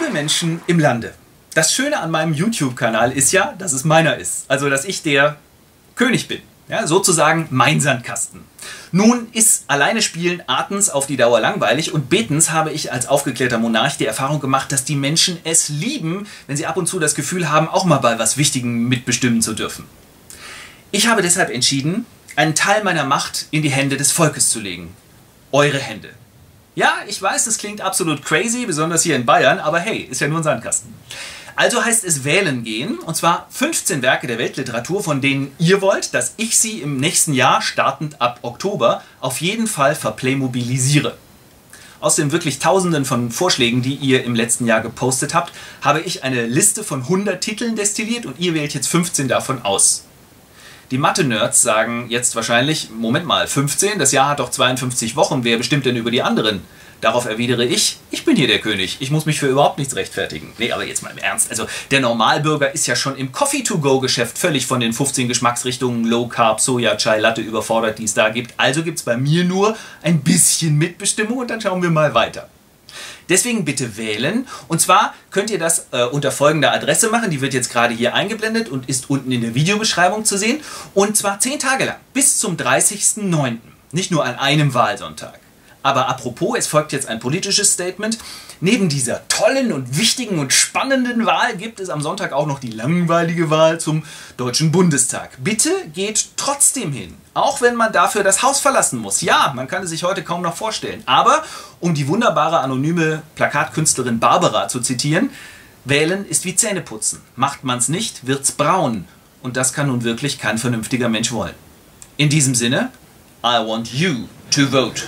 Liebe Menschen im Lande, das Schöne an meinem YouTube-Kanal ist ja, dass es meiner ist. Also, dass ich der König bin. Ja, sozusagen mein Sandkasten. Nun ist alleine Spielen artens auf die Dauer langweilig und betens habe ich als aufgeklärter Monarch die Erfahrung gemacht, dass die Menschen es lieben, wenn sie ab und zu das Gefühl haben, auch mal bei was Wichtigem mitbestimmen zu dürfen. Ich habe deshalb entschieden, einen Teil meiner Macht in die Hände des Volkes zu legen. Eure Hände. Ja, ich weiß, das klingt absolut crazy, besonders hier in Bayern, aber hey, ist ja nur ein Sandkasten. Also heißt es wählen gehen, und zwar 15 Werke der Weltliteratur, von denen ihr wollt, dass ich sie im nächsten Jahr, startend ab Oktober, auf jeden Fall verplaymobilisiere. Aus den wirklich tausenden von Vorschlägen, die ihr im letzten Jahr gepostet habt, habe ich eine Liste von 100 Titeln destilliert und ihr wählt jetzt 15 davon aus. Die Mathe-Nerds sagen jetzt wahrscheinlich, Moment mal, 15, das Jahr hat doch 52 Wochen, wer bestimmt denn über die anderen? Darauf erwidere ich, ich bin hier der König, ich muss mich für überhaupt nichts rechtfertigen. Nee, aber jetzt mal im Ernst, also der Normalbürger ist ja schon im Coffee-to-go-Geschäft völlig von den 15 Geschmacksrichtungen Low Carb, Soja, Chai, Latte überfordert, die es da gibt. Also gibt es bei mir nur ein bisschen Mitbestimmung und dann schauen wir mal weiter. Deswegen bitte wählen. Und zwar könnt ihr das unter folgender Adresse machen. Die wird jetzt gerade hier eingeblendet und ist unten in der Videobeschreibung zu sehen. Und zwar 10 Tage lang, bis zum 30.09. Nicht nur an einem Wahlsonntag. Aber apropos, es folgt jetzt ein politisches Statement. Neben dieser tollen und wichtigen und spannenden Wahl gibt es am Sonntag auch noch die langweilige Wahl zum Deutschen Bundestag. Bitte geht trotzdem hin, auch wenn man dafür das Haus verlassen muss. Ja, man kann es sich heute kaum noch vorstellen. Aber, um die wunderbare anonyme Plakatkünstlerin Barbara zu zitieren, wählen ist wie Zähneputzen. Macht man's nicht, wird's braun. Und das kann nun wirklich kein vernünftiger Mensch wollen. In diesem Sinne, I want you to vote.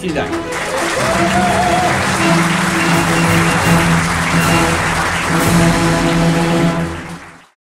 Vielen Dank.